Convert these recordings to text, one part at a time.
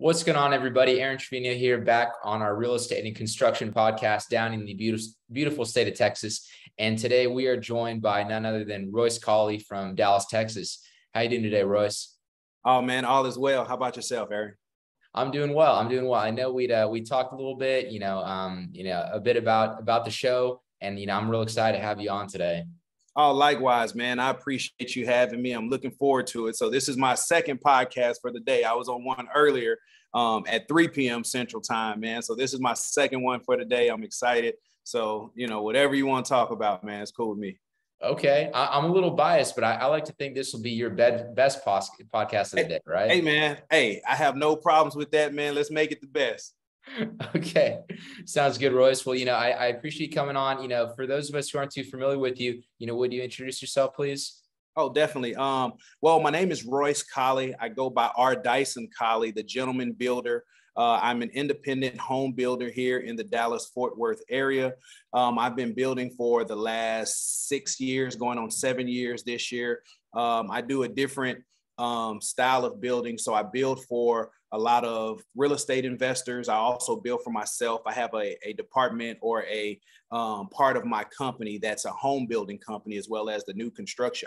What's going on, everybody? Aaron Trevino here, back on our real estate and construction podcast down in the beautiful state of Texas. And today we are joined by none other than Royce Colley from Dallas, Texas. How you doing today, Royce? Oh man, all is well. How about yourself, Aaron? I'm doing well. I know we talked a little bit, a bit about the show, and I'm real excited to have you on today. Oh, likewise, man. I appreciate you having me. I'm looking forward to it. So this is my second podcast for the day. I was on one earlier at 3 p.m. Central Time, man. So this is my second one for the day. I'm excited. So, whatever you want to talk about, man, it's cool with me. Okay. I'm a little biased, but I like to think this will be your best podcast of the day, right? Hey, man. Hey, I have no problems with that, man. Let's make it the best. Okay. Sounds good, Royce. Well, I appreciate you coming on. For those of us who aren't too familiar with you, would you introduce yourself, please? Oh, definitely. Well, my name is Royce Colley. I go by R. Dyson Colley, the gentleman builder. I'm an independent home builder here in the Dallas-Fort Worth area. I've been building for the last 6 years, going on 7 years this year. I do a different style of building. So I build for a lot of real estate investors. I also build for myself. I have a department or a part of my company that's a home building company, as well as the construction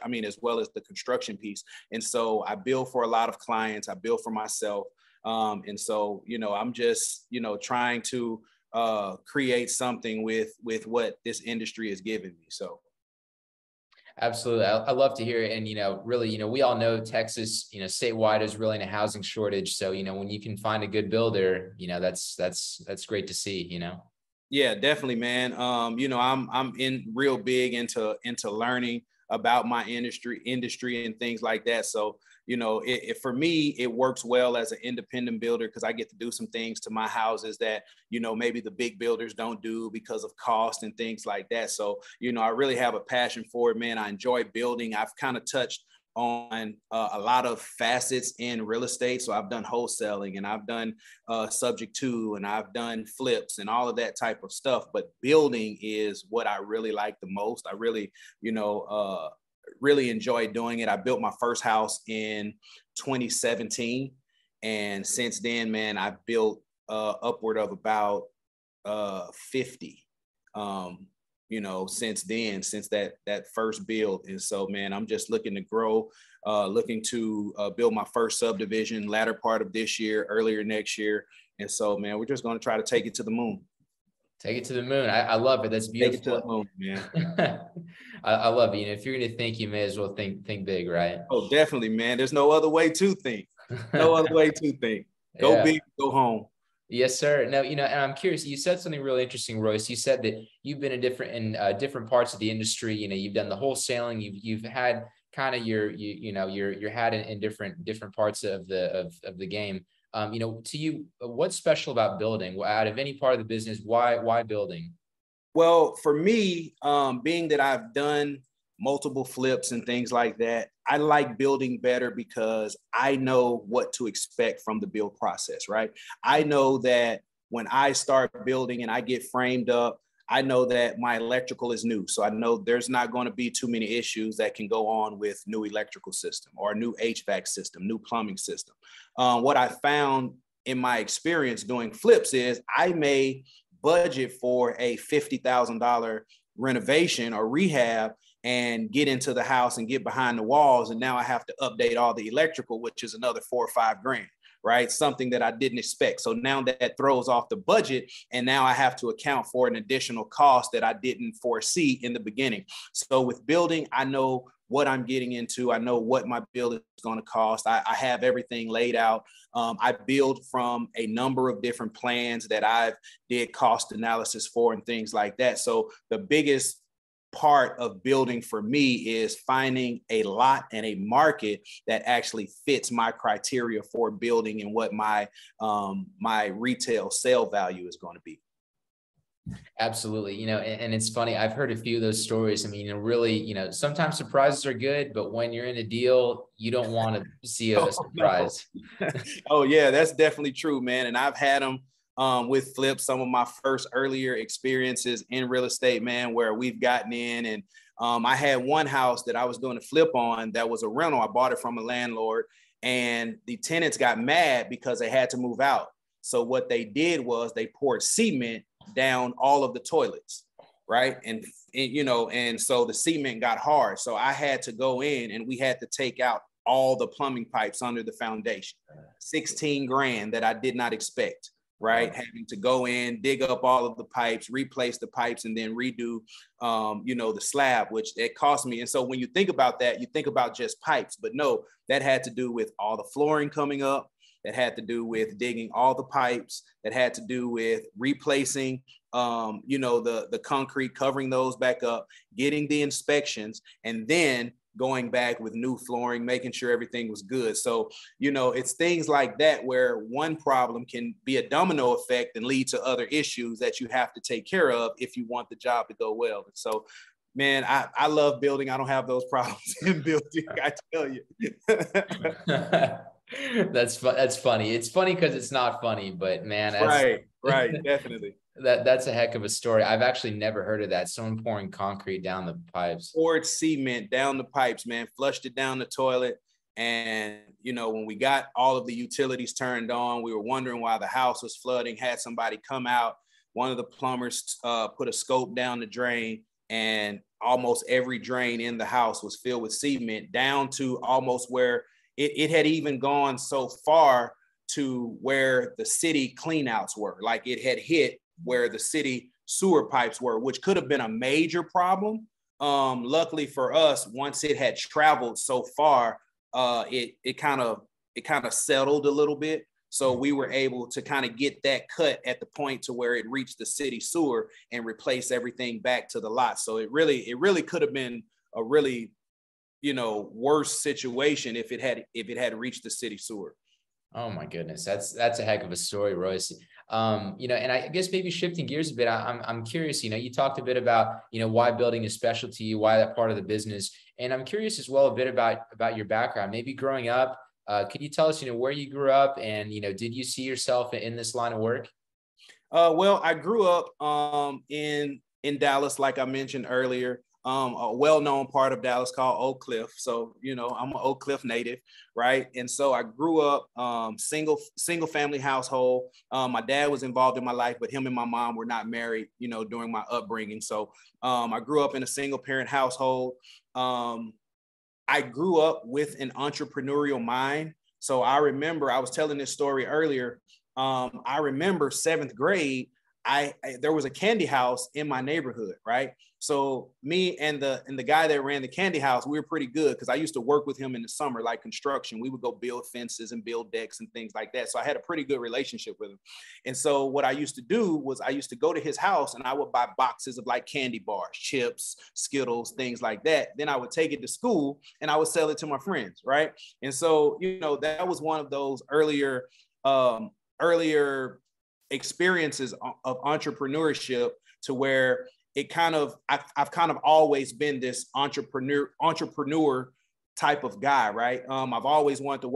piece. And so I build for a lot of clients. I build for myself. And so, I'm just, trying to create something with what this industry is giving me. So. Absolutely. I love to hear it. And, really, we all know Texas, statewide is really in a housing shortage. So, when you can find a good builder, that's great to see, Yeah, definitely, man. I'm in real big into learning about my industry and things like that. So, for me, it works well as an independent builder because I get to do some things to my houses that, maybe the big builders don't do because of cost and things like that. So, I really have a passion for it, man. I enjoy building. I've kind of touched on a lot of facets in real estate. So I've done wholesaling and I've done subject to, and I've done flips and all of that type of stuff. But building is what I really like the most. I really, really enjoy doing it. I built my first house in 2017. And since then, man, I've built upward of about 50. Since that first build. And so, man, I'm just looking to grow, looking to build my first subdivision latter part of this year, earlier next year. And so, man, we're just going to try to take it to the moon. Take it to the moon. I love it. That's beautiful. Take it to the moon, man. I love it. If you're going to think, you may as well think big, right? Oh, definitely, man. There's no other way to think. Go big, go home. Yes, sir. No, and I'm curious, you said something really interesting, Royce. You said that you've been in different parts of the industry. You've done the wholesaling, you've had kind of your hat in different parts of the game. To you, what's special about building out of any part of the business? Why building? Well, for me, being that I've done multiple flips and things like that, I like building better because I know what to expect from the build process, right? I know that when I start building and I get framed up, I know that my electrical is new. So I know there's not going to be too many issues that can go on with new electrical system or new HVAC system, new plumbing system. What I found in my experience doing flips is I may budget for a $50,000 renovation or rehab and get into the house and get behind the walls. And now I have to update all the electrical, which is another $4,000 or $5,000, right? Something that I didn't expect. So now that throws off the budget. And now I have to account for an additional cost that I didn't foresee in the beginning. So with building, I know what I'm getting into. I know what my build is going to cost. I have everything laid out. I build from a number of different plans that I've did cost analysis for and things like that. So the biggest part of building for me is finding a lot and a market that actually fits my criteria for building and what my my retail sale value is going to be. Absolutely. And it's funny, I've heard a few of those stories. Really, sometimes surprises are good, but when you're in a deal, you don't want to see a surprise. Oh yeah, that's definitely true, man. And I've had them with flips, some of my first earlier experiences in real estate, man, where we've gotten in and I had one house that I was doing a flip on that was a rental. I bought it from a landlord and the tenants got mad because they had to move out. So what they did was they poured cement down all of the toilets, right? And you know, and so the cement got hard. So I had to go in and we had to take out all the plumbing pipes under the foundation, 16 grand that I did not expect, right? Having to go in, dig up all of the pipes, replace the pipes, and then redo, you know, the slab, which it cost me. And so when you think about that, you think about just pipes, but no, that had to do with all the flooring coming up. That had to do with digging all the pipes, that had to do with replacing, you know, the concrete, covering those back up, getting the inspections, and then going back with new flooring, making sure everything was good. So, you know, it's things like that where one problem can be a domino effect and lead to other issues that you have to take care of if you want the job to go well. And so, man, I love building. I don't have those problems in building, I tell you. That's funny. It's funny because it's not funny, but man, right, definitely. That's a heck of a story. I've actually never heard of that. Someone pouring concrete down the pipes, poured cement down the pipes, man, flushed it down the toilet. And you know, when we got all of the utilities turned on, we were wondering why the house was flooding. Had somebody come out. One of the plumbers put a scope down the drain, and almost every drain in the house was filled with cement, down to almost where. It had even gone so far to where the city cleanouts were, like it had hit where the city sewer pipes were, which could have been a major problem. Luckily for us, once it had traveled so far, it kind of settled a little bit. So we were able to kind of get that cut at the point to where it reached the city sewer and replace everything back to the lot. So it really could have been a really, you know, worse situation if it had reached the city sewer. Oh my goodness. That's a heck of a story, Royce. You know, and I guess maybe shifting gears a bit, I'm curious, you know, you talked a bit about, you know, why building is special to you, why that part of the business. And I'm curious as well, a bit about your background, maybe growing up. Can you tell us, you know, where you grew up and, you know, did you see yourself in this line of work? Well, I grew up, in Dallas, like I mentioned earlier. A well-known part of Dallas called Oak Cliff. So, you know, I'm an Oak Cliff native, right? And so I grew up single family household. My dad was involved in my life, but him and my mom were not married, you know, during my upbringing. So I grew up in a single parent household. I grew up with an entrepreneurial mind. So I remember, I was telling this story earlier. I remember seventh grade, there was a candy house in my neighborhood, right? So me and the guy that ran the candy house, we were pretty good because I used to work with him in the summer, like construction. We would go build fences and build decks and things like that. So I had a pretty good relationship with him. And so what I used to do was I used to go to his house and I would buy boxes of like candy bars, chips, Skittles, things like that. Then I would take it to school and I would sell it to my friends, right? And so, you know, that was one of those earlier experiences of entrepreneurship to where it kind of, I've kind of always been this entrepreneur type of guy, right? I've always wanted to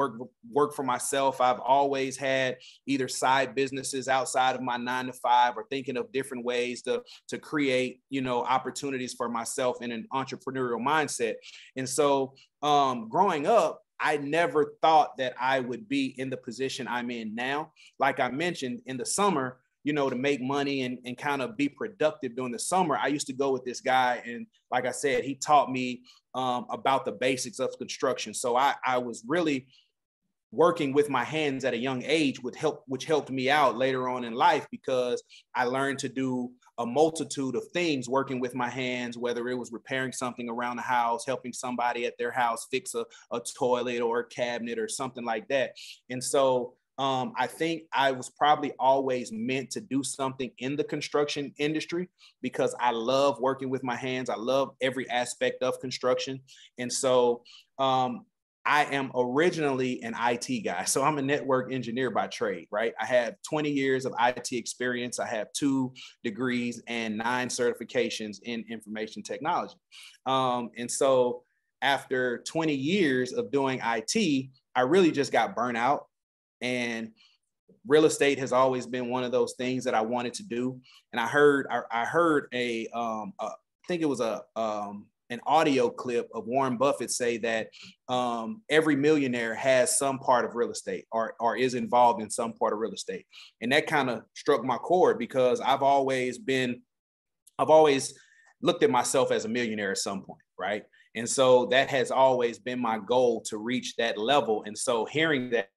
work for myself. I've always had either side businesses outside of my 9-to-5 or thinking of different ways to create, you know, opportunities for myself in an entrepreneurial mindset. And so growing up, I never thought that I would be in the position I'm in now. Like I mentioned, in the summer, you know, to make money and kind of be productive during the summer, I used to go with this guy. And like I said, he taught me about the basics of construction. So I was really working with my hands at a young age, which helped me out later on in life because I learned to do a multitude of things working with my hands, whether it was repairing something around the house, helping somebody at their house fix a toilet or a cabinet or something like that. And so I think I was probably always meant to do something in the construction industry because I love working with my hands. I love every aspect of construction. And so I am originally an IT guy. So I'm a network engineer by trade, right? I have 20 years of IT experience. I have 2 degrees and 9 certifications in information technology. And so after 20 years of doing IT, I really just got burnt out. And real estate has always been one of those things that I wanted to do. And I heard an an audio clip of Warren Buffett say that every millionaire has some part of real estate or is involved in some part of real estate. And that kind of struck my chord because I've always looked at myself as a millionaire at some point, right? And so that has always been my goal, to reach that level. And so hearing that,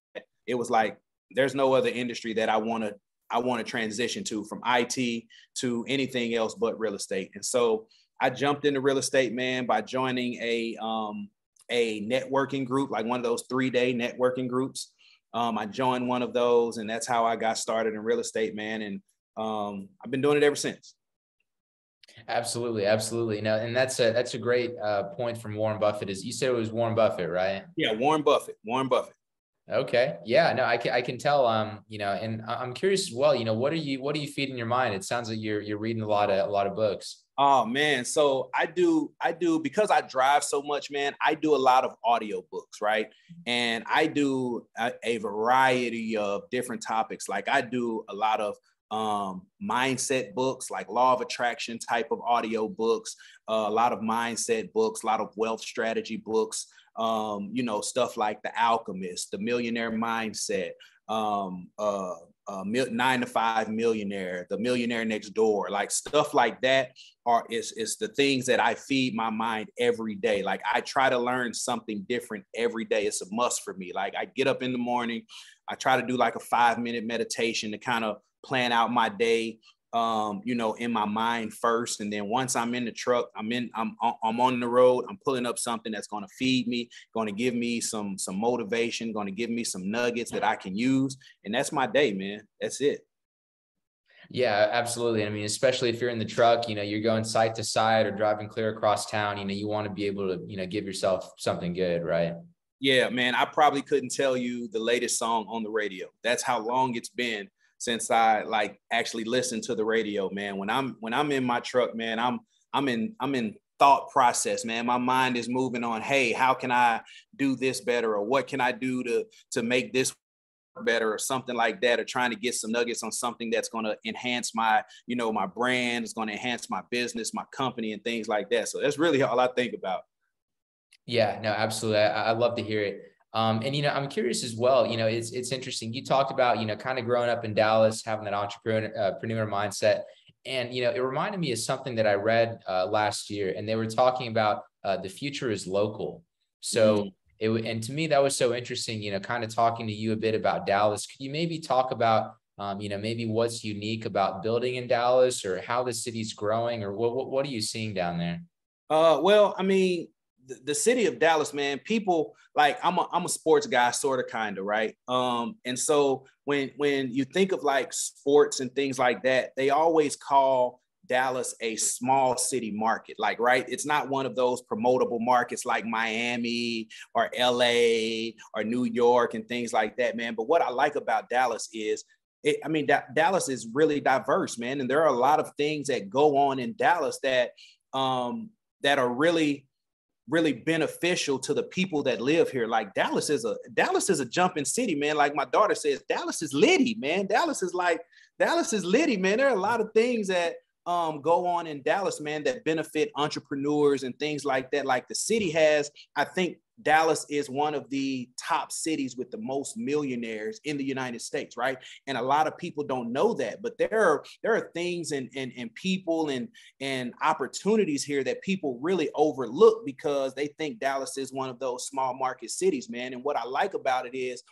it was like, there's no other industry that I want to transition to, from IT to anything else but real estate. And so I jumped into real estate, man, by joining a networking group, like one of those 3-day networking groups. I joined one of those, and that's how I got started in real estate, man. And I've been doing it ever since. Absolutely. Absolutely. Now, and that's a great point from Warren Buffett. Is, you said it was Warren Buffett, right? Yeah. Warren Buffett. Okay. Yeah, no, I can tell, and I'm curious as well, what are you feeding your mind? It sounds like you're reading a lot of books. Oh man. So I do, because I drive so much, man, I do a lot of audio books. Right. And I do a variety of different topics. Like I do a lot of mindset books, like law of attraction type of audio books, a lot of mindset books, a lot of wealth strategy books. Stuff like The Alchemist, The Millionaire Mindset, 9 to 5 Millionaire, The Millionaire Next Door, like stuff like that. It's the things that I feed my mind every day. Like I try to learn something different every day. It's a must for me. Like I get up in the morning, I try to do like a 5-minute meditation to kind of plan out my day, in my mind first. And then once I'm in the truck, I'm on the road, I'm pulling up something that's going to feed me, going to give me some motivation, going to give me some nuggets that I can use. And that's my day, man. That's it. Yeah, absolutely. I mean, especially if you're in the truck, you're going side to side or driving clear across town, you want to be able to, give yourself something good, right? Yeah, man. I probably couldn't tell you the latest song on the radio. That's how long it's been since I actually listened to the radio, man. When I'm in my truck, man, I'm in thought process, man. My mind is moving on, hey, how can I do this better? Or what can I do to make this better, or something like that, or trying to get some nuggets on something that's going to enhance my, my brand, it's going to enhance my business, my company, and things like that. So that's really all I think about. Yeah, no, absolutely. I love to hear it. And I'm curious as well, it's interesting. You talked about, kind of growing up in Dallas, having that entrepreneur mindset. And, it reminded me of something that I read last year, and they were talking about the future is local. So and to me, that was so interesting, kind of talking to you a bit about Dallas. Could you maybe talk about, maybe what's unique about building in Dallas, or how the city's growing, or what are you seeing down there? The city of Dallas, man, people, like I'm a sports guy, sort of, kind of, right? And so when you think of like sports and things like that, they always call Dallas a small city market, like, right? It's not one of those promotable markets like Miami or LA or New York and things like that, man. But what I like about Dallas is, Dallas is really diverse, man. And there are a lot of things that go on in Dallas that, that are really beneficial to the people that live here. Like Dallas is a jumping city, man. Like my daughter says, Dallas is litty, man. Dallas is litty, man. There are a lot of things that go on in Dallas, man, that benefit entrepreneurs and things like that. Like the city has, I think Dallas is one of the top cities with the most millionaires in the United States, right? And a lot of people don't know that, but there are things and people and opportunities here that people really overlook because they think Dallas is one of those small market cities, man. And what I like about it is,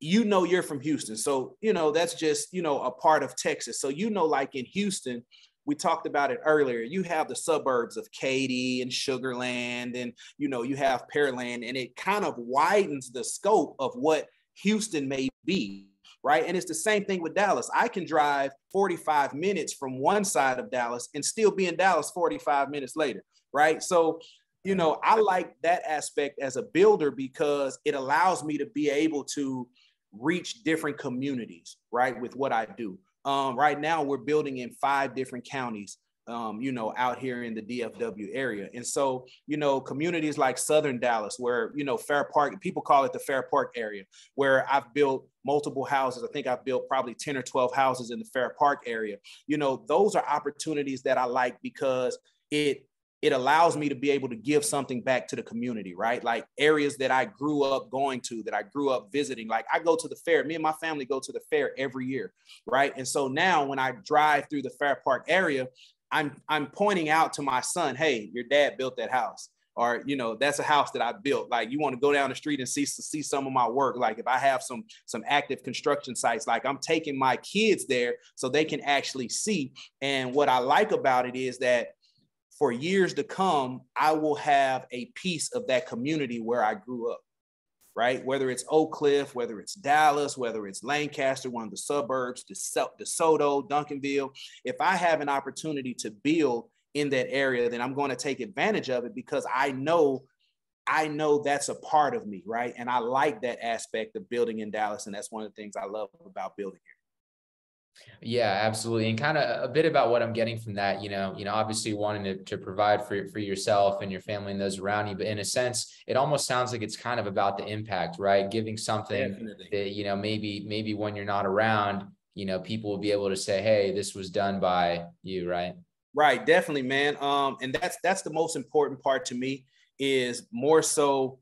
you're from Houston. So, that's just, a part of Texas. So, like in Houston, we talked about it earlier, you have the suburbs of Katy and Sugar Land, and, you have Pearland, and it kind of widens the scope of what Houston may be, right? And it's the same thing with Dallas. I can drive 45 minutes from one side of Dallas and still be in Dallas 45 minutes later, right? So, I like that aspect as a builder because it allows me to be able to reach different communities, right, with what I do. Right now, we're building in 5 different counties, out here in the DFW area. And so, communities like Southern Dallas, where, Fair Park, people call it the Fair Park area, where I've built multiple houses. I think I've built probably 10 or 12 houses in the Fair Park area. Those are opportunities that I like because it it allows me to be able to give something back to the community, right? Like areas that I grew up going to, that I grew up visiting. Like I go to the fair, me and my family go to the fair every year, right? And so now when I drive through the Fair Park area, I'm pointing out to my son, hey, your dad built that house. Or, you know, that's a house that I built. Like, you want to go down the street and see some of my work. Like, if I have some active construction sites, like I'm taking my kids there so they can actually see. And what I like about it is that for years to come, I will have a piece of that community where I grew up, right? Whether it's Oak Cliff, whether it's Dallas, whether it's Lancaster, one of the suburbs, DeSoto, Duncanville. If I have an opportunity to build in that area, then I'm going to take advantage of it because I know that's a part of me, right? And I like that aspect of building in Dallas, and that's one of the things I love about building here. Yeah, absolutely. And kind of a bit about what I'm getting from that, you know, obviously wanting to provide for yourself and your family and those around you, but in a sense, it almost sounds like it's kind of about the impact, right? Giving something that, you know, maybe when you're not around, you know, people will be able to say, hey, this was done by you, right? Right. Definitely, man. And that's the most important part to me, is more so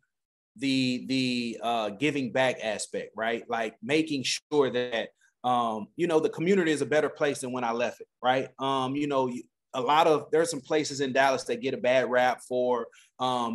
the giving back aspect, right? Like making sure that, you know, the community is a better place than when I left it. Right. You know, there's some places in Dallas that get a bad rap for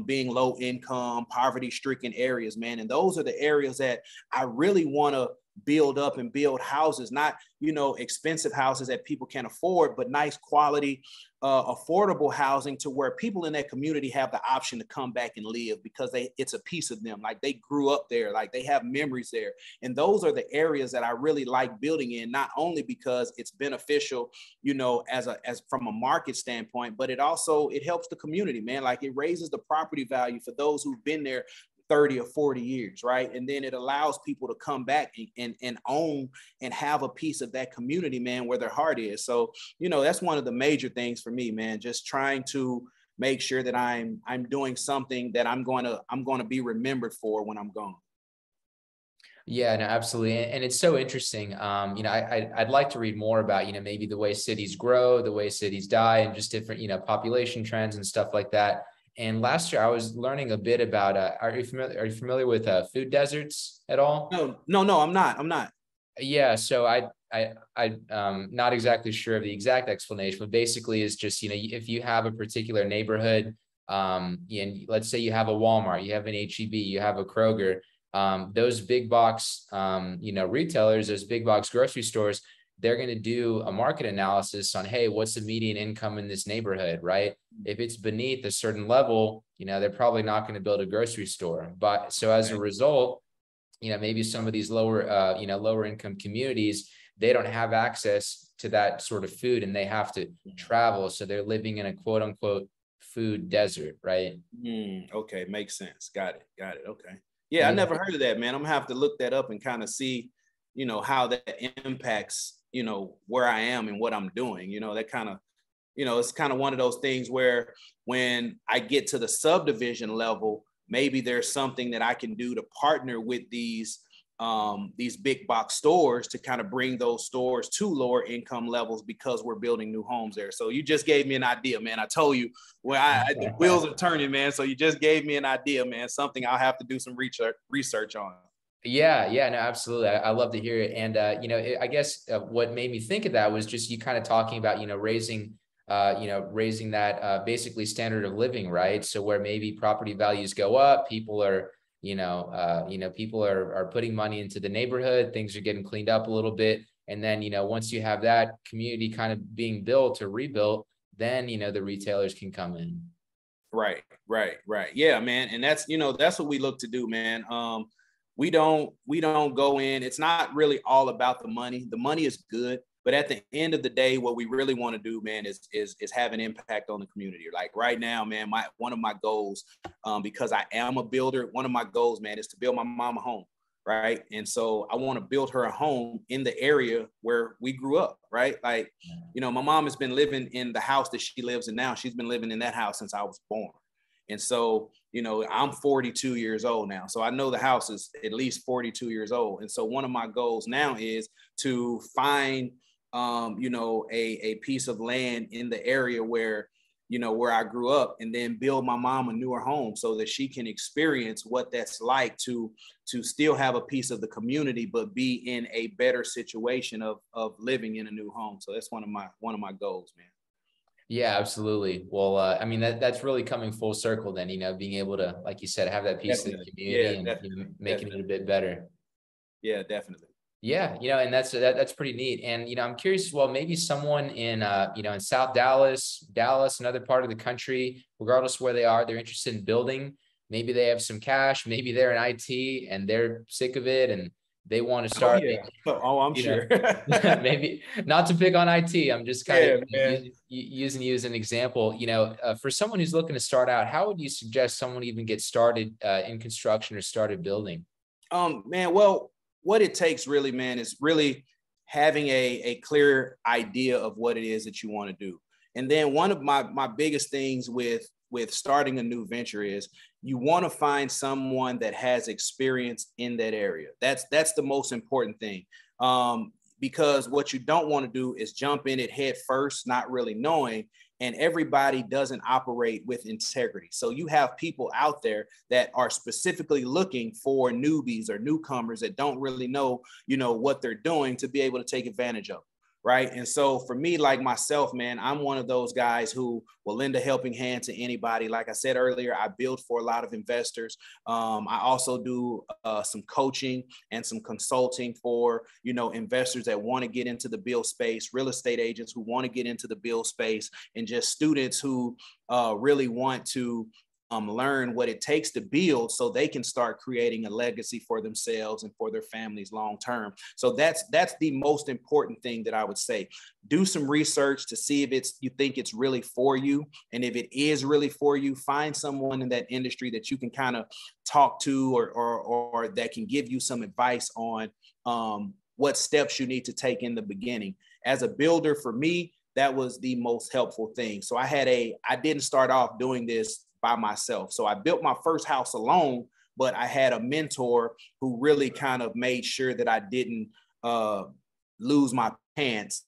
being low income, poverty stricken areas, man. And those are the areas that I really want to build up and build houses, not, you know, expensive houses that people can't afford, but nice quality, affordable housing to where people in that community have the option to come back and live because it's a piece of them. Like they grew up there, like they have memories there. And those are the areas that I really like building in, not only because it's beneficial, you know, as from a market standpoint, but it also helps the community, man. Like it raises the property value for those who've been there 30 or 40 years, right? And then it allows people to come back and own and have a piece of that community, man, where their heart is. So, you know, that's one of the major things for me, man, just trying to make sure that I'm doing something that I'm going to be remembered for when I'm gone. Yeah, no, absolutely. And it's so interesting. You know, I'd like to read more about, you know, maybe the way cities grow, the way cities die, and just different, you know, population trends and stuff like that. And last year I was learning a bit about, are you familiar with food deserts at all? No, I'm not. Yeah. So I'm not exactly sure of the exact explanation, but basically it's just, you know, if you have a particular neighborhood, and let's say you have a Walmart, you have an HEB, you have a Kroger, those big box, you know, retailers, those big box grocery stores, they're going to do a market analysis on, hey, what's the median income in this neighborhood, right? If it's beneath a certain level, you know, they're probably not going to build a grocery store. But so as a result, you know, maybe some of these lower income communities, they don't have access to that sort of food and they have to travel. So they're living in a quote unquote food desert, right? Okay. Makes sense. Got it. Okay. Yeah. I never heard of that, man. I'm gonna have to look that up and kind of see, you know, how that impacts, you know, where I am and what I'm doing. You know, that kind of, you know, it's kind of one of those things where when I get to the subdivision level, maybe there's something that I can do to partner with these big box stores to kind of bring those stores to lower income levels because we're building new homes there. So you just gave me an idea, man. I told you, well, the wheels are turning, man. So you just gave me an idea, man, something I'll have to do some research on. Yeah, no, absolutely. I love to hear it. And, you know, I guess what made me think of that was just you kind of talking about, you know, raising that basically standard of living, right? So where maybe property values go up, people are, people are putting money into the neighborhood, things are getting cleaned up a little bit. And then, you know, once you have that community kind of being built or rebuilt, then, you know, the retailers can come in. Right. Yeah, man. And that's, you know, that's what we look to do, man. We don't go in. It's not really all about the money. The money is good, but at the end of the day, what we really want to do, man, is have an impact on the community. Like right now, man, one of my goals, because I am a builder, one of my goals, man, is to build my mom a home, right? And so I want to build her a home in the area where we grew up, right? Like, you know, my mom has been living in the house that she lives in now. She's been living in that house since I was born. And so, you know, I'm 42 years old now. So I know the house is at least 42 years old. And so one of my goals now is to find, you know, a piece of land in the area where you know, where I grew up, and then build my mom a newer home so that she can experience what that's like to still have a piece of the community, but be in a better situation of living in a new home. So that's one of my goals, man. Yeah, absolutely. Well, I mean, that's really coming full circle then, you know, being able to, like you said, have that piece definitely. Of the community, yeah, and you know, making definitely. It a bit better. Yeah, definitely. Yeah, you know, and that's pretty neat. And, you know, I'm curious as well, maybe someone in, you know, in South Dallas, another part of the country, regardless of where they are, they're interested in building. Maybe they have some cash, maybe they're in IT and they're sick of it and they want to start. Oh, yeah. I'm sure. Maybe not to pick on IT. I'm just kind of using you as an example. You know, for someone who's looking to start out, how would you suggest someone even get started in construction or started building? Man, well, what it takes really, man, is really having a clear idea of what it is that you want to do. And then one of my biggest things with starting a new venture is you want to find someone that has experience in that area. That's the most important thing. Because what you don't want to do is jump in it head first, not really knowing. And everybody doesn't operate with integrity. So you have people out there that are specifically looking for newbies or newcomers that don't really know, you know, what they're doing to be able to take advantage of, right? And so for me, like myself, man, I'm one of those guys who will lend a helping hand to anybody. Like I said earlier, I build for a lot of investors. I also do some coaching and some consulting for, you know, investors that want to get into the build space, real estate agents who want to get into the build space, and just students who really want to learn what it takes to build so they can start creating a legacy for themselves and for their families long term. So that's the most important thing that I would say. Do some research to see if you think it's really for you. And if it is really for you, find someone in that industry that you can kind of talk to or that can give you some advice on what steps you need to take in the beginning. As a builder, for me, that was the most helpful thing. So I didn't start off doing this by myself. So I built my first house alone, but I had a mentor who really kind of made sure that I didn't lose my pants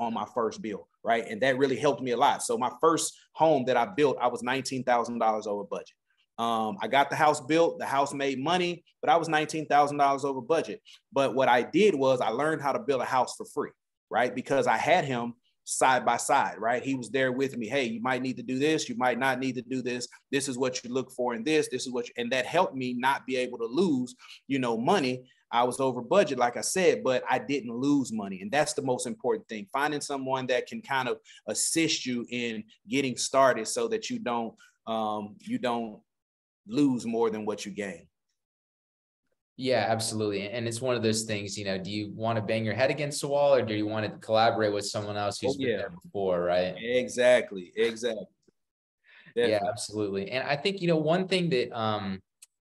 on my first build, right? And that really helped me a lot. So my first home that I built, I was $19,000 over budget. I got the house built, the house made money, but I was $19,000 over budget. But what I did was I learned how to build a house for free, right? Because I had him side by side, right? He was there with me. Hey, you might need to do this. You might not need to do this. This is what you look for in this. This is what you, and that helped me not be able to lose, you know, money. I was over budget, like I said, but I didn't lose money. And that's the most important thing. Finding someone that can kind of assist you in getting started so that you don't lose more than what you gain. Yeah, absolutely. And it's one of those things, you know, do you want to bang your head against the wall or do you want to collaborate with someone else who's been there before, right? Exactly. Definitely. Yeah, absolutely. And I think, you know, one thing that,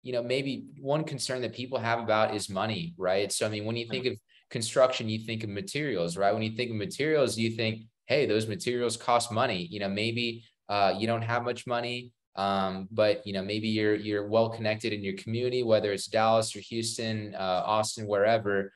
you know, maybe one concern that people have about is money, right? So, I mean, when you think of construction, you think of materials, right? When you think of materials, you think, hey, those materials cost money. You know, maybe you don't have much money. But you know, maybe you're well connected in your community, whether it's Dallas or Houston, Austin, wherever.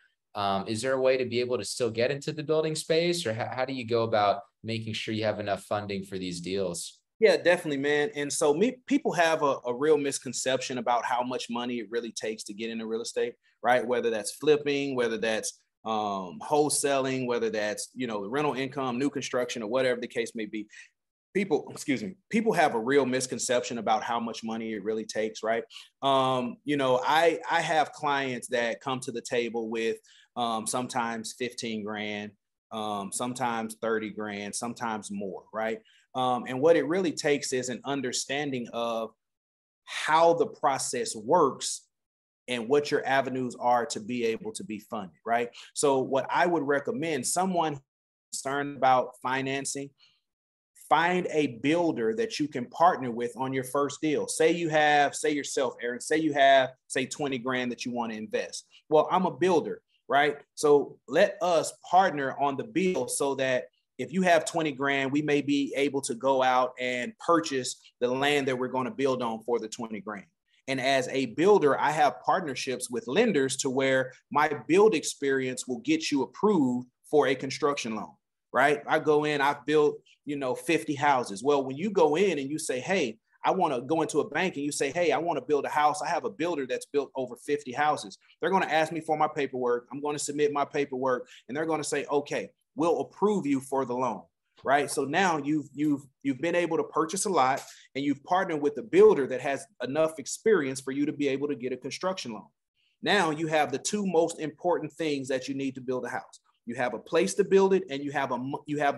Is there a way to be able to still get into the building space, or how do you go about making sure you have enough funding for these deals? Yeah, definitely, man. And so people have a real misconception about how much money it really takes to get into real estate, right? Whether that's flipping, whether that's wholesaling, whether that's, you know, rental income, new construction, or whatever the case may be. People have a real misconception about how much money it really takes, right? You know, I have clients that come to the table with sometimes 15 grand, sometimes 30 grand, sometimes more, right? And what it really takes is an understanding of how the process works and what your avenues are to be able to be funded, right? So what I would recommend, someone concerned about financing, find a builder that you can partner with on your first deal. Say you have, Aaron, 20 grand that you want to invest. Well, I'm a builder, right? So let us partner on the deal so that if you have 20 grand, we may be able to go out and purchase the land that we're going to build on for the 20 grand. And as a builder, I have partnerships with lenders to where my build experience will get you approved for a construction loan. right? I go in, I've built, 50 houses. Well, when you go in and you say, hey, I want to go into a bank and you say, hey, I want to build a house. I have a builder that's built over 50 houses. They're going to ask me for my paperwork. I'm going to submit my paperwork and they're going to say, okay, we'll approve you for the loan. Right. So now you've been able to purchase a lot and you've partnered with a builder that has enough experience for you to be able to get a construction loan. Now you have the two most important things that you need to build a house. You have a place to build it and you have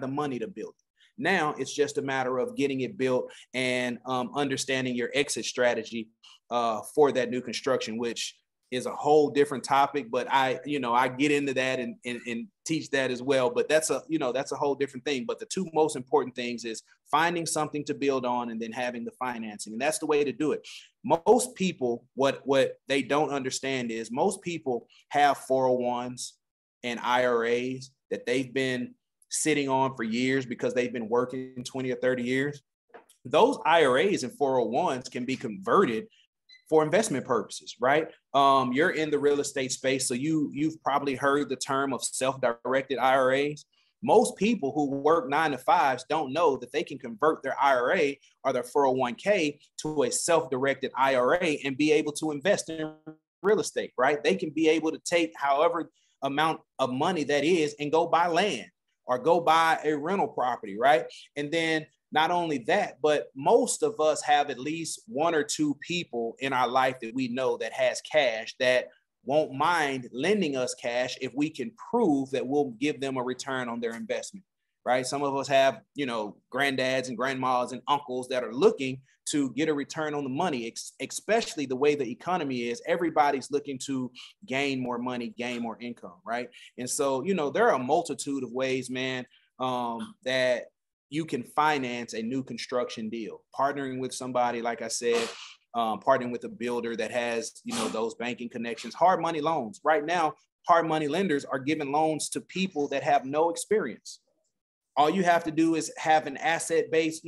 the money to build it. Now it's just a matter of getting it built and understanding your exit strategy for that new construction, which is a whole different topic. But I get into that and teach that as well. But that's a whole different thing. But the two most important things is finding something to build on and then having the financing. And that's the way to do it. Most people, what they don't understand is most people have 401s and IRAs that they've been sitting on for years because they've been working 20 or 30 years. Those IRAs and 401s can be converted for investment purposes, right? You're in the real estate space, so you've probably heard the term of self-directed IRAs. Most people who work 9-to-5s don't know that they can convert their IRA or their 401k to a self-directed IRA and be able to invest in real estate, right? They can be able to take however amount of money that is and go buy land, or go buy a rental property, right? And then not only that, but most of us have at least one or two people in our life that we know that has cash that won't mind lending us cash if we can prove that we'll give them a return on their investment, right? Some of us have, granddads and grandmas and uncles that are looking to get a return on the money, especially the way the economy is. Everybody's looking to gain more money, gain more income, right? And so, there are a multitude of ways, man, that you can finance a new construction deal. Partnering with somebody, like I said, partnering with a builder that has, those banking connections. Hard money loans. Right now, hard money lenders are giving loans to people that have no experience. All you have to do is have an asset-based,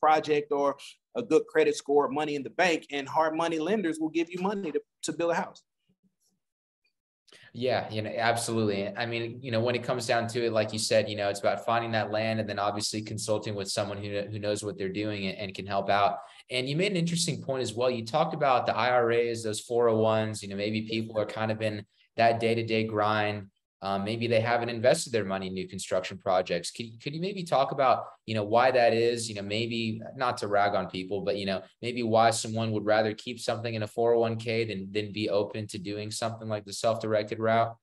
project or a good credit score, money in the bank, and hard money lenders will give you money to build a house. Yeah, absolutely. I mean, when it comes down to it, like you said, it's about finding that land and then obviously consulting with someone who knows what they're doing and can help out. And you made an interesting point as well. You talked about the IRAs, those 401s, maybe people are kind of in that day-to-day grind. Maybe they haven't invested their money in new construction projects. Could you maybe talk about, why that is, maybe not to rag on people, but, maybe why someone would rather keep something in a 401k than be open to doing something like the self-directed route?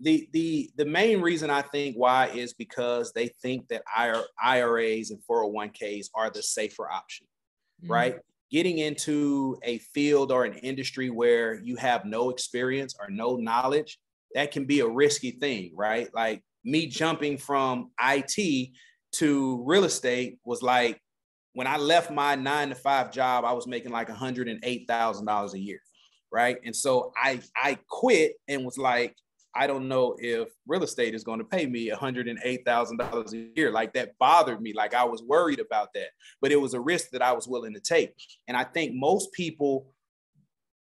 The main reason I think why is because they think that IRAs and 401ks are the safer option, mm-hmm. right? Getting into a field or an industry where you have no experience or no knowledge, that can be a risky thing, right? Like me jumping from IT to real estate was like, when I left my 9-to-5 job, I was making like $108,000 a year, right? And so I quit and was like, I don't know if real estate is going to pay me $108,000 a year. Like that bothered me. Like I was worried about that, but it was a risk that I was willing to take. And I think most people,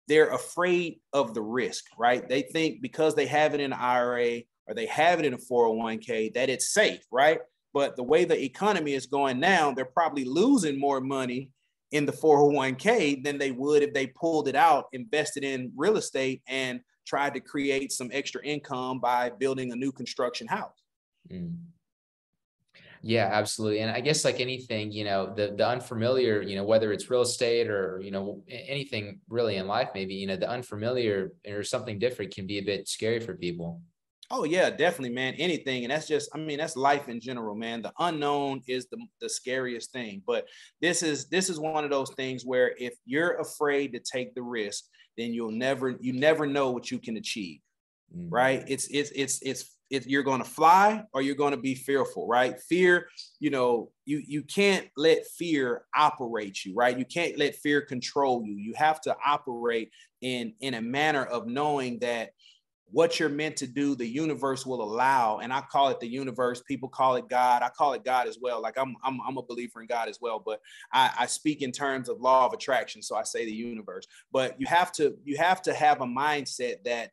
they're afraid of the risk, right? They think because they have it in an IRA or they have it in a 401k that it's safe, right? But the way the economy is going now, they're probably losing more money in the 401k than they would if they pulled it out, invested in real estate, and tried to create some extra income by building a new construction house. Mm. Yeah, absolutely. And I guess like anything, the unfamiliar, whether it's real estate or, anything really in life, maybe, the unfamiliar or something different can be a bit scary for people. Oh yeah, definitely, man. Anything. And that's just, that's life in general, man. The unknown is the scariest thing, but this is one of those things where if you're afraid to take the risk, then you never know what you can achieve. Mm-hmm. Right. It's you're going to fly or you're going to be fearful, right? Fear, you can't let fear operate you, right? You can't let fear control you. You have to operate in a manner of knowing that what you're meant to do, the universe will allow. And I call it the universe. People call it God. I call it God as well. Like I'm a believer in God as well, but I speak in terms of law of attraction. So I say the universe, but you have to have a mindset that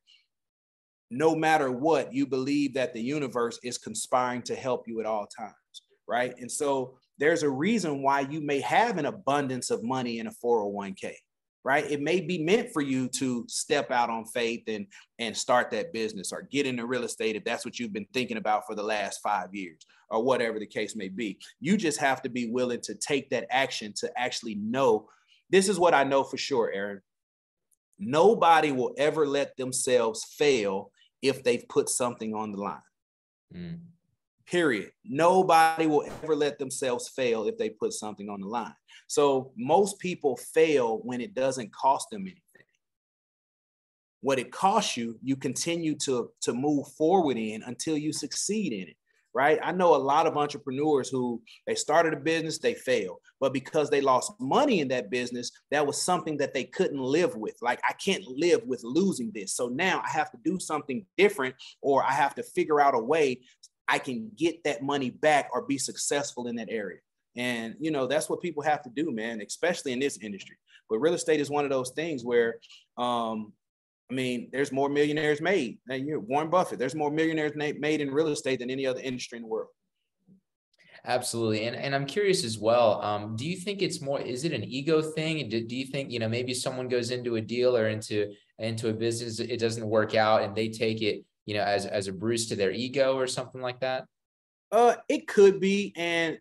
no matter what, you believe that the universe is conspiring to help you at all times, right? And so there's a reason why you may have an abundance of money in a 401k, right? It may be meant for you to step out on faith and start that business or get into real estate if that's what you've been thinking about for the last 5 years or whatever the case may be. You just have to be willing to take that action to actually know. This is what I know for sure, Aaron. Nobody will ever let themselves fail if they've put something on the line. Mm. Period. Nobody will ever let themselves fail if they put something on the line. So most people fail when it doesn't cost them anything. What it costs you, you continue to move forward in until you succeed in it, right? I know a lot of entrepreneurs who they started a business, they failed, but because they lost money in that business, that was something that they couldn't live with. Like, I can't live with losing this. So now I have to do something different, or I have to figure out a way I can get that money back or be successful in that area. And, you know, that's what people have to do, man, especially in this industry. But real estate is one of those things where, I mean, there's more millionaires made than you. Warren Buffett, there's more millionaires made in real estate than any other industry in the world. Absolutely. And I'm curious as well, do you think it's more, is it an ego thing? Do you think, you know, maybe someone goes into a deal or into a business, it doesn't work out and they take it, you know, as a bruise to their ego or something like that? It could be. And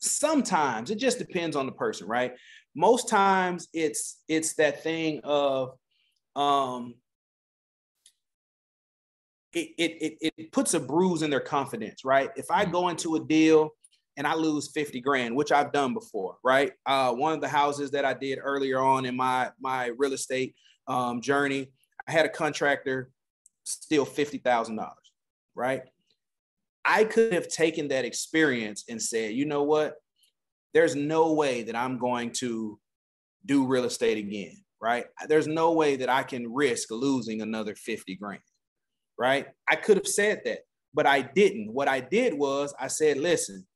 sometimes it just depends on the person, right? Most times it's that thing of, it puts a bruise in their confidence, right? If I go into a deal and I lose 50 grand, which I've done before, right? One of the houses that I did earlier on in my real estate journey, I had a contractor steal $50,000, right? I could have taken that experience and said, you know what? There's no way that I'm going to do real estate again, right? There's no way that I can risk losing another 50 grand, right? I could have said that, but I didn't. What I did was I said, listen,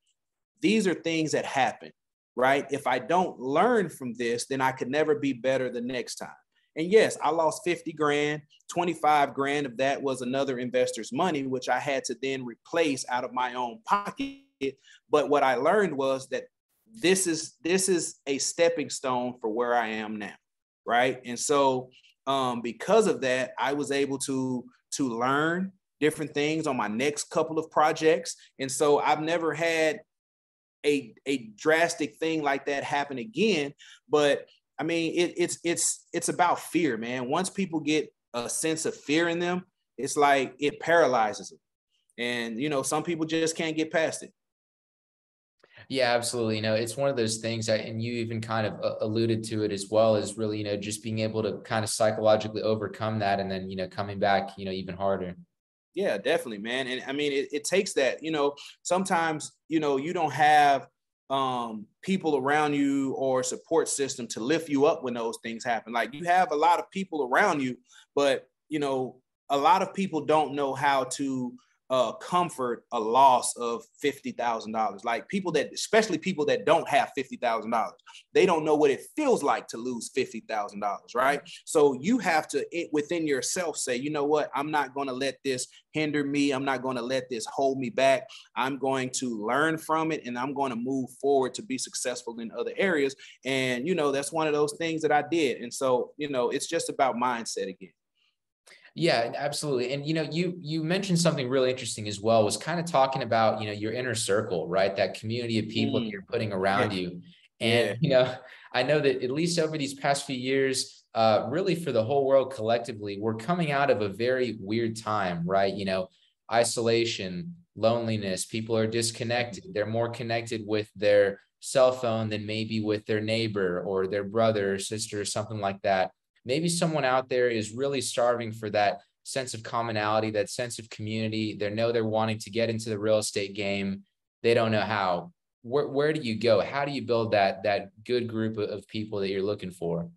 these are things that happen, right? If I don't learn from this, then I could never be better the next time. And yes, I lost 50 grand, 25 grand of that was another investor's money, which I had to then replace out of my own pocket. But what I learned was that this is a stepping stone for where I am now, right? And so because of that, I was able to learn different things on my next couple of projects. And so I've never had a drastic thing like that happen again, but I mean, it's about fear, man. Once people get a sense of fear in them, it's like it paralyzes them. And, you know, some people just can't get past it. Yeah, absolutely. You know, it's one of those things that, and you even kind of alluded to it as well, is really, you know, just being able to kind of psychologically overcome that and then, you know, coming back, you know, even harder. Yeah, definitely, man. And I mean, it takes that, you know, sometimes, you know, you don't have people around you or support system to lift you up when those things happen. Like, you have a lot of people around you, but, you know, a lot of people don't know how to comfort a loss of $50,000. Like, especially people that don't have $50,000, they don't know what it feels like to lose $50,000, right? So you have to, within yourself, say, you know what, I'm not going to let this hinder me. I'm not going to let this hold me back. I'm going to learn from it, and I'm going to move forward to be successful in other areas. And, you know, that's one of those things that I did. And so, you know, it's just about mindset again. Yeah, absolutely. And, you know, you mentioned something really interesting as well, was kind of talking about, you know, your inner circle, right? That community of people that you're putting around you. And, you know, I know that at least over these past few years, really for the whole world collectively, we're coming out of a very weird time, right? You know, isolation, loneliness, people are disconnected. They're more connected with their cell phone than maybe with their neighbor or their brother or sister or something like that. Maybe someone out there is really starving for that sense of commonality, that sense of community. They know they're wanting to get into the real estate game. They don't know how. Where do you go? How do you build that good group of people that you're looking for?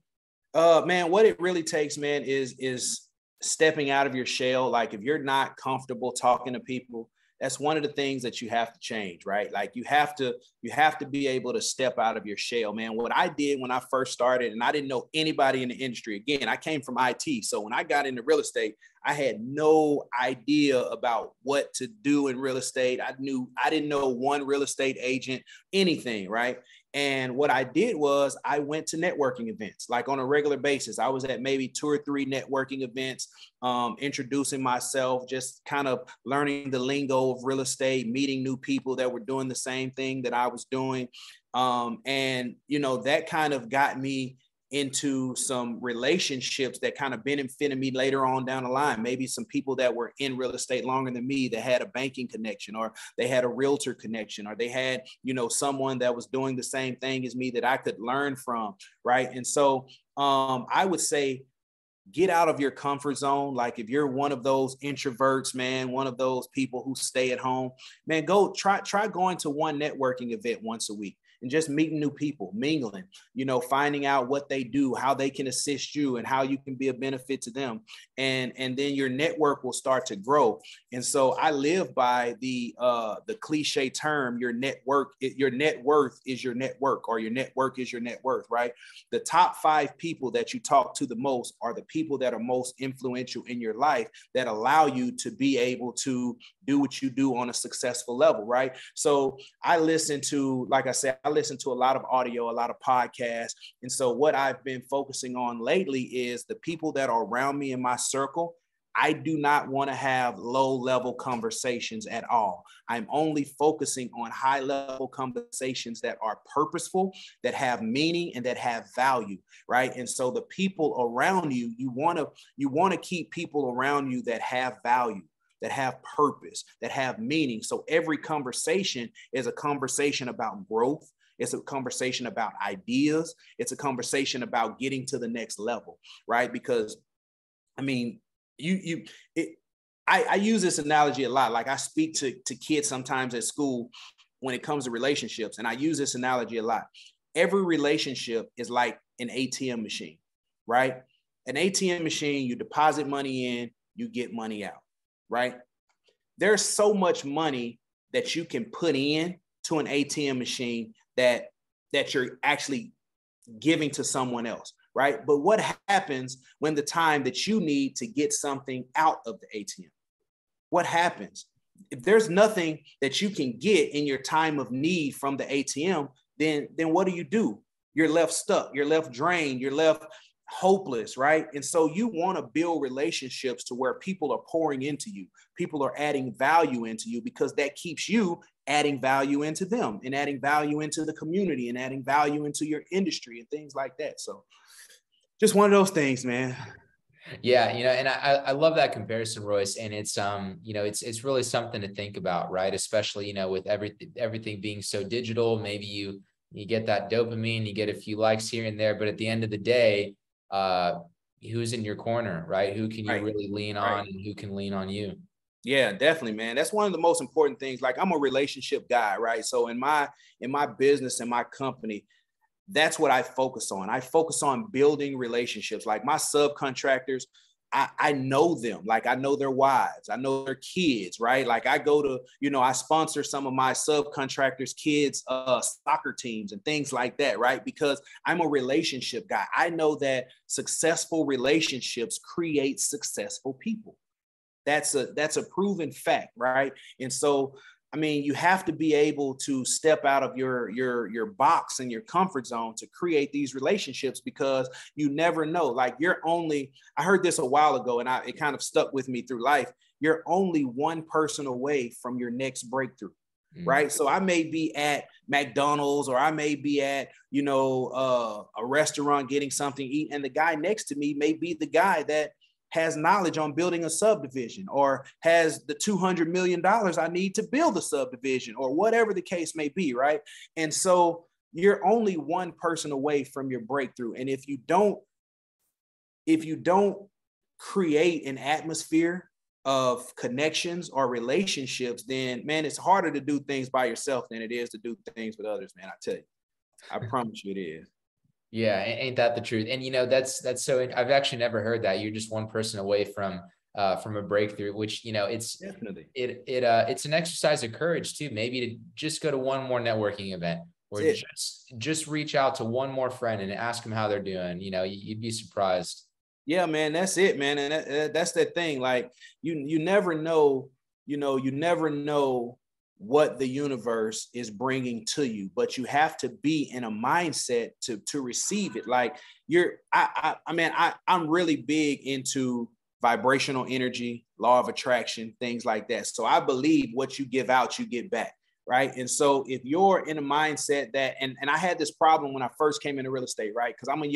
Man, what it really takes, man, is stepping out of your shell. Like, if you're not comfortable talking to people, that's one of the things that you have to change, right? Like you have to be able to step out of your shell, man. What I did when I first started, and I didn't know anybody in the industry. Again, I came from IT. So when I got into real estate, I had no idea about what to do in real estate. I didn't know one real estate agent, anything, right? And what I did was I went to networking events, like on a regular basis. I was at maybe 2 or 3 networking events, introducing myself, just kind of learning the lingo of real estate, meeting new people that were doing the same thing that I was doing. And, you know, that kind of got me into some relationships that kind of benefited me later on down the line. Maybe some people that were in real estate longer than me that had a banking connection, or they had a realtor connection, or they had, you know, someone that was doing the same thing as me that I could learn from, right? And so I would say, get out of your comfort zone. Like if you're one of those introverts, man, one of those people who stay at home, man, go try going to one networking event once a week. And just meeting new people, mingling, you know, finding out what they do, how they can assist you, and how you can be a benefit to them. And then your network will start to grow. And so I live by the cliche term, your net worth is your network, or your network is your net worth, right? The top 5 people that you talk to the most are the people that are most influential in your life that allow you to be able to do what you do on a successful level, right? So I listen to, like I said, I listen to a lot of audio, a lot of podcasts. And so what I've been focusing on lately is the people that are around me in my circle. I do not want to have low level conversations at all. I'm only focusing on high level conversations that are purposeful, that have meaning, and that have value, right? And so the people around you, you want to keep people around you that have value, that have purpose, that have meaning. So every conversation is a conversation about growth. It's a conversation about ideas. It's a conversation about getting to the next level, right? Because, I mean, I use this analogy a lot. Like I speak to kids sometimes at school when it comes to relationships, and I use this analogy a lot. Every relationship is like an ATM machine, right? An ATM machine, you deposit money in, you get money out, right? There's so much money that you can put in to an ATM machine that you're actually giving to someone else, right? But what happens when the time that you need to get something out of the ATM? What happens? If there's nothing that you can get in your time of need from the ATM, then what do? You're left stuck, you're left drained, you're left hopeless, right? And so you want to build relationships to where people are pouring into you, people are adding value into you, because that keeps you adding value into them and adding value into the community and adding value into your industry and things like that. So just one of those things, man. Yeah. You know, and I love that comparison, Royce. And it's, you know, it's really something to think about, right? Especially, you know, with everything being so digital, maybe you get that dopamine, you get a few likes here and there, but at the end of the day, who's in your corner, right? Who can you really lean on, and who can lean on you? Yeah, definitely, man. That's one of the most important things. Like I'm a relationship guy, right? So in my business and my company, that's what I focus on. I focus on building relationships. Like my subcontractors, I know them. Like I know their wives, I know their kids, right? Like I go to, you know, I sponsor some of my subcontractors' kids' soccer teams and things like that, right? Because I'm a relationship guy. I know that successful relationships create successful people. That's a proven fact, right? And so, I mean, you have to be able to step out of your box and your comfort zone to create these relationships, because you never know. Like I heard this a while ago, and it kind of stuck with me through life. You're only one person away from your next breakthrough, right? So I may be at McDonald's, or I may be at, you know, a restaurant getting something to eat, and the guy next to me may be the guy that has knowledge on building a subdivision, or has the $200 million I need to build a subdivision, or whatever the case may be, right? And so you're only one person away from your breakthrough. And if you don't create an atmosphere of connections or relationships, then, man, it's harder to do things by yourself than it is to do things with others, man. I tell you, I promise you it is. Yeah. Ain't that the truth? And, you know, that's so, I've actually never heard that. You're just one person away from from a breakthrough, which, you know, it's definitely it's an exercise of courage too. Maybe to just go to one more networking event, or just reach out to one more friend and ask them how they're doing. You know, you'd be surprised. Yeah, man, that's it, man, and that's that thing. Like you never know, you never know what the universe is bringing to you, but you have to be in a mindset to receive it. Like I'm really big into vibrational energy, law of attraction, things like that. So I believe what you give out, you get back, right? And so if you're in a mindset that, and I had this problem when I first came into real estate, right? Because I'm a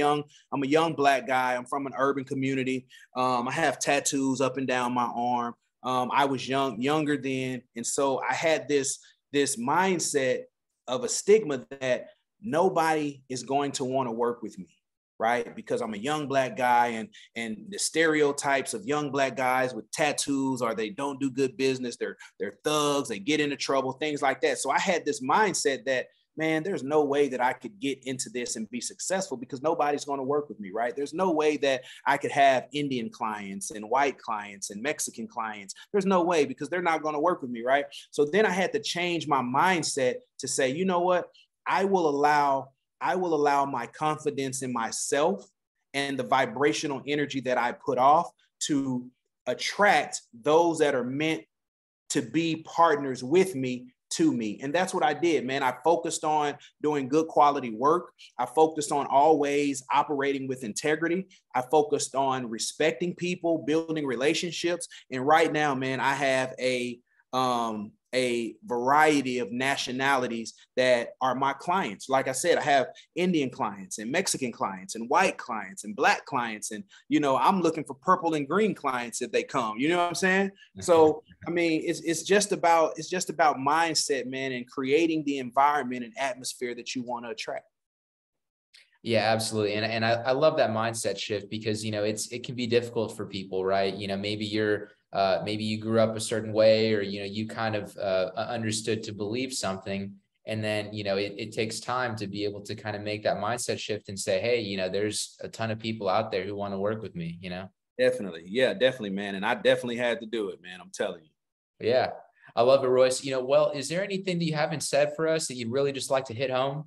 young Black guy. I'm from an urban community. I have tattoos up and down my arm. I was younger then. And so I had this mindset of a stigma that nobody is going to want to work with me, right? Because I'm a young Black guy, and the stereotypes of young Black guys with tattoos are they don't do good business, they're thugs, they get into trouble, things like that. So I had this mindset that, man, there's no way that I could get into this and be successful because nobody's going to work with me, right? There's no way that I could have Indian clients and white clients and Mexican clients. There's no way, because they're not going to work with me, right? So then I had to change my mindset to say, you know what? I will allow my confidence in myself and the vibrational energy that I put off to attract those that are meant to be partners with me to me. And that's what I did, man. I focused on doing good quality work. I focused on always operating with integrity. I focused on respecting people, building relationships. And right now, man, I have a variety of nationalities that are my clients. Like I said, I have Indian clients and Mexican clients and white clients and Black clients. And, I'm looking for purple and green clients if they come, you know what I'm saying? So, I mean, it's just about mindset, man, and creating the environment and atmosphere that you want to attract. Yeah, absolutely. And I love that mindset shift because, it can be difficult for people, right? Maybe you grew up a certain way, or, you kind of understood to believe something. And then, it takes time to be able to kind of make that mindset shift and say, hey, there's a ton of people out there who want to work with me, Definitely. Yeah, definitely, man. And I definitely had to do it, man. I'm telling you. Yeah, I love it, Royce. Well, is there anything that you haven't said for us that you'd really just like to hit home?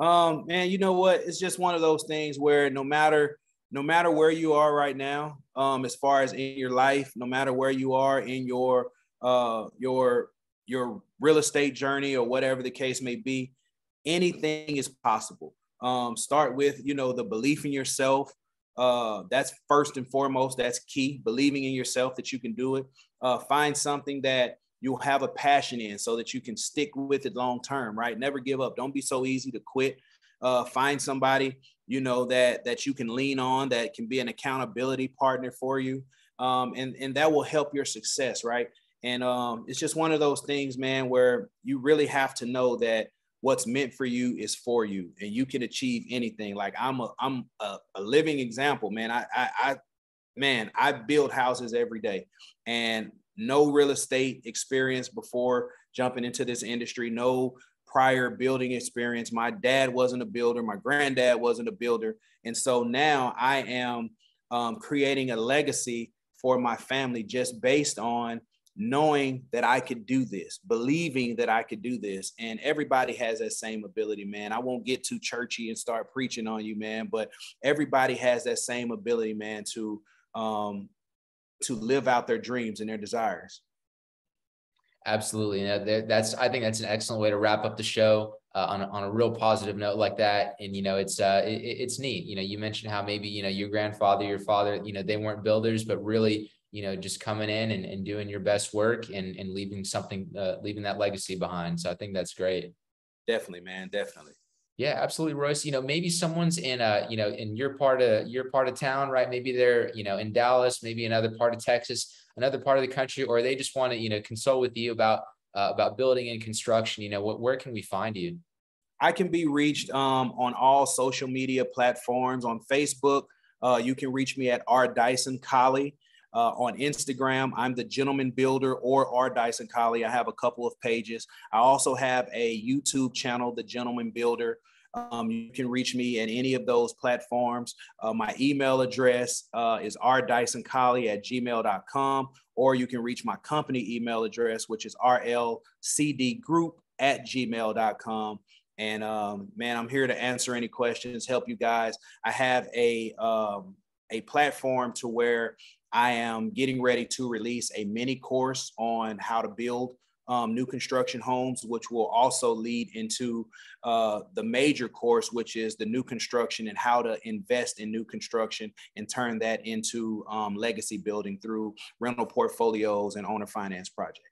Man, you know what? It's just one of those things where no matter where you are right now, as far as in your life, no matter where you are in your real estate journey or whatever the case may be, anything is possible. Start with, the belief in yourself. That's first and foremost. That's key. Believing in yourself that you can do it. Find something that you'll have a passion in so that you can stick with it long term, right? Never give up. Don't be so easy to quit. Find somebody, that you can lean on, that can be an accountability partner for you. And that will help your success, right? And it's just one of those things, man, where you really have to know that what's meant for you is for you, and you can achieve anything. Like I'm a living example, man. I build houses every day, and no real estate experience before jumping into this industry, no prior building experience. My dad wasn't a builder. My granddad wasn't a builder. And so now I am creating a legacy for my family just based on knowing that I could do this, believing that I could do this. And everybody has that same ability, man. I won't get too churchy and start preaching on you, man, but everybody has that same ability, man, to live out their dreams and their desires. Absolutely. I think that's an excellent way to wrap up the show on a real positive note like that. And, it's neat. You mentioned how maybe, your grandfather, your father, they weren't builders, but really, just coming in and doing your best work and leaving something, leaving that legacy behind. So I think that's great. Definitely, man. Definitely. Yeah, absolutely, Royce. Maybe someone's in in your part of town, right? Maybe they're, in Dallas, maybe another part of Texas, another part of the country, or they just want to, consult with you about building and construction. Where can we find you? I can be reached on all social media platforms. On Facebook, you can reach me at R. Dyson Colley. On Instagram, I'm The Gentleman Builder or R. Dyson Colley. I have a couple of pages. I also have a YouTube channel, The Gentleman Builder. You can reach me at any of those platforms. My email address is rdysoncolley@gmail.com, or you can reach my company email address, which is rlcdgroup@gmail.com. And man, I'm here to answer any questions, help you guys. I have a platform to where I am getting ready to release a mini course on how to build new construction homes, which will also lead into the major course, which is the new construction and how to invest in new construction and turn that into legacy building through rental portfolios and owner finance projects.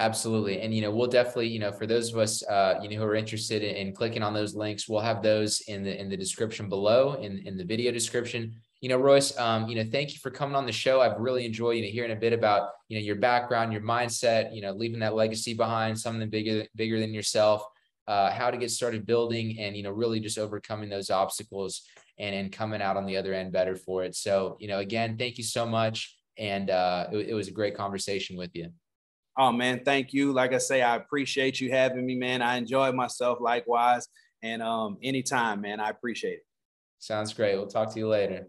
Absolutely. And, you know, we'll definitely, you know, for those of us, you know, who are interested in clicking on those links, we'll have those in the description below, in the video description. You know, Royce, you know, thank you for coming on the show. I've really enjoyed, you know, hearing a bit about, you know, your background, your mindset, you know, leaving that legacy behind, something bigger than yourself, how to get started building and, you know, really just overcoming those obstacles and coming out on the other end better for it. So, you know, again, thank you so much. And it was a great conversation with you. Oh, man, thank you. Like I say, I appreciate you having me, man. I enjoyed myself likewise. And anytime, man, I appreciate it. Sounds great. We'll talk to you later.